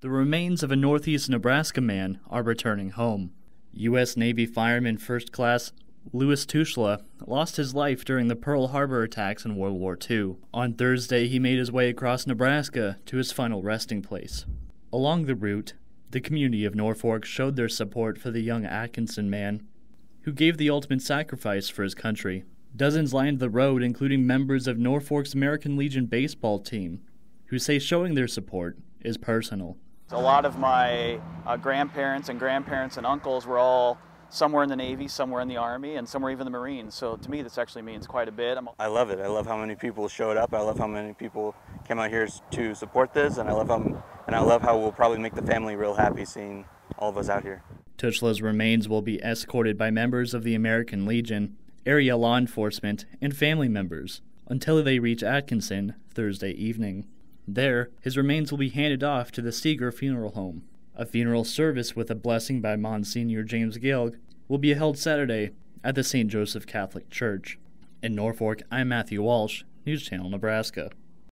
The remains of a northeast Nebraska man are returning home. U.S. Navy fireman First Class Louis Tushla lost his life during the Pearl Harbor attacks in World War II. On Thursday, he made his way across Nebraska to his final resting place. Along the route, the community of Norfolk showed their support for the young Atkinson man, who gave the ultimate sacrifice for his country. Dozens lined the road, including members of Norfolk's American Legion baseball team, who say showing their support is personal. A lot of my grandparents and uncles were all somewhere in the Navy, somewhere in the Army, and somewhere even the Marines. So to me, this actually means quite a bit. I love it. I love how many people showed up. I love how many people came out here to support this, and I love how we'll probably make the family real happy seeing all of us out here. Tushla's remains will be escorted by members of the American Legion, area law enforcement, and family members until they reach Atkinson Thursday evening. There, his remains will be handed off to the Seeger Funeral Home. A funeral service with a blessing by Monsignor James Gilg will be held Saturday at the St. Joseph Catholic Church. In Norfolk, I'm Matthew Walsh, News Channel Nebraska.